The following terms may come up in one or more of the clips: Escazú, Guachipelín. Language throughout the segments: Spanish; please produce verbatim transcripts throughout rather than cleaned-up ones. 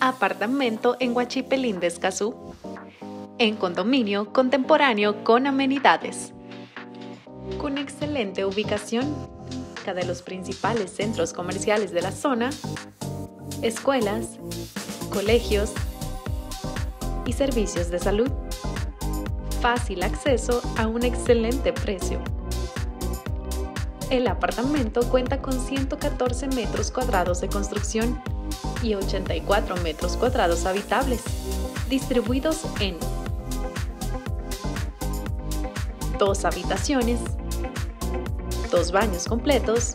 apartamento en Guachipelín de Escazú, en condominio contemporáneo con amenidades, con excelente ubicación, cerca de los principales centros comerciales de la zona, escuelas, colegios y servicios de salud. Fácil acceso a un excelente precio. El apartamento cuenta con ciento catorce metros cuadrados de construcción y ochenta y cuatro metros cuadrados habitables, distribuidos en dos habitaciones, dos baños completos,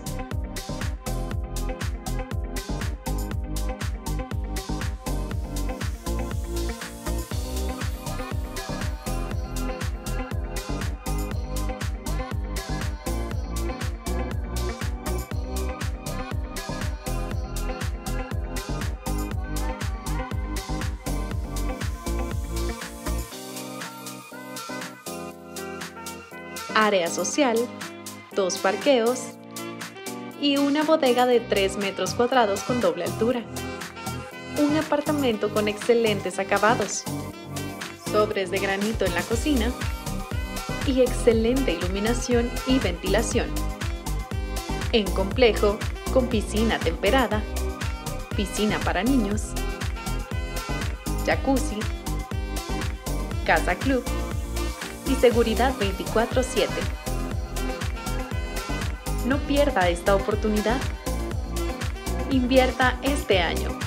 área social, dos parqueos y una bodega de tres metros cuadrados con doble altura. Un apartamento con excelentes acabados, sobres de granito en la cocina y excelente iluminación y ventilación. En complejo con piscina temperada, piscina para niños, jacuzzi, casa club y seguridad veinticuatro siete. No pierda esta oportunidad. Invierta este año.